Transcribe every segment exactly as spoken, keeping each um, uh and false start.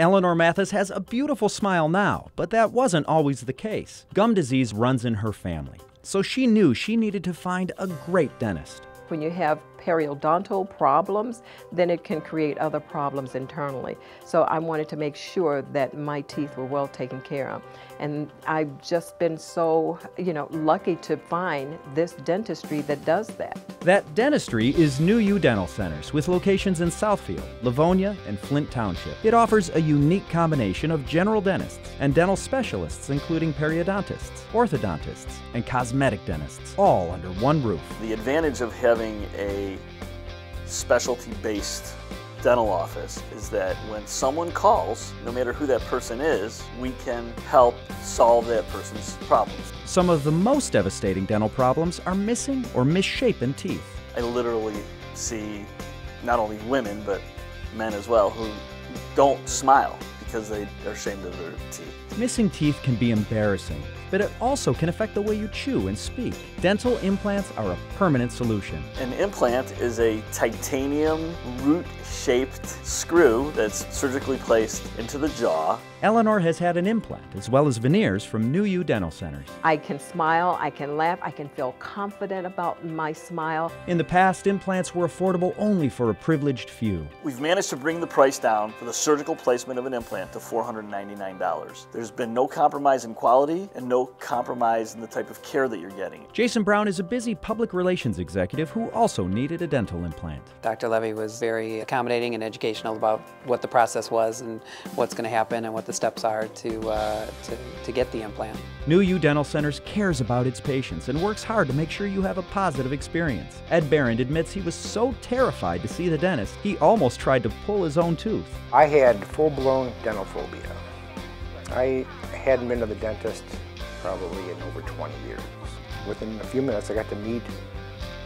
Eleanor Mathis has a beautiful smile now, but that wasn't always the case. Gum disease runs in her family, so she knew she needed to find a great dentist. When you have periodontal problems, then it can create other problems internally. So I wanted to make sure that my teeth were well taken care of. And I've just been so, you know, lucky to find this dentistry that does that. That dentistry is New You Dental Centers, with locations in Southfield, Livonia, and Flint Township. It offers a unique combination of general dentists and dental specialists, including periodontists, orthodontists, and cosmetic dentists, all under one roof. The advantage of having a specialty-based dental office is that when someone calls, no matter who that person is, we can help solve that person's problems. Some of the most devastating dental problems are missing or misshapen teeth. I literally see not only women, but men as well, who don't smile because they are ashamed of their teeth. Missing teeth can be embarrassing, but it also can affect the way you chew and speak. Dental implants are a permanent solution. An implant is a titanium root-shaped screw that's surgically placed into the jaw. Eleanor has had an implant as well as veneers from New You Dental Centers. I can smile, I can laugh, I can feel confident about my smile. In the past, implants were affordable only for a privileged few. We've managed to bring the price down for the surgical placement of an implant to four hundred ninety-nine dollars. There's been no compromise in quality and no compromise in the type of care that you're getting. Jason Brown is a busy public relations executive who also needed a dental implant. Doctor Levy was very accommodating and educational about what the process was and what's going to happen and what the the steps are to, uh, to, to get the implant. New You Dental Centers cares about its patients and works hard to make sure you have a positive experience. Ed Baron admits he was so terrified to see the dentist, he almost tried to pull his own tooth. I had full-blown dental phobia. I hadn't been to the dentist probably in over twenty years. Within a few minutes, I got to meet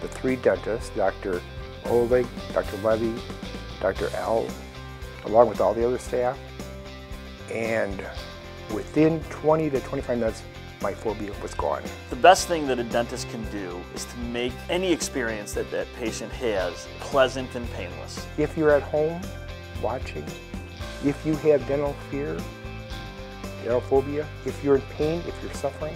the three dentists, Doctor Oleg, Doctor Levy, Doctor L, along with all the other staff. And within twenty to twenty-five minutes, my phobia was gone. The best thing that a dentist can do is to make any experience that that patient has pleasant and painless. If you're at home watching, if you have dental fear, dental phobia, if you're in pain, if you're suffering,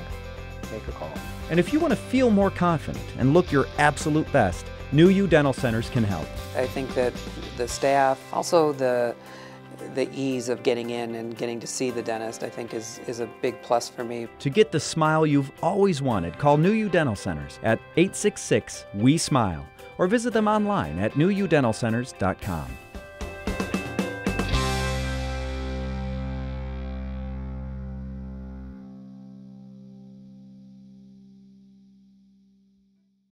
make a call. And if you want to feel more confident and look your absolute best, New You Dental Centers can help. I think that the staff, also the The ease of getting in and getting to see the dentist, I think, is, is a big plus for me. To get the smile you've always wanted, call New You Dental Centers at eight six six, W E, SMILE or visit them online at new you dental centers dot com.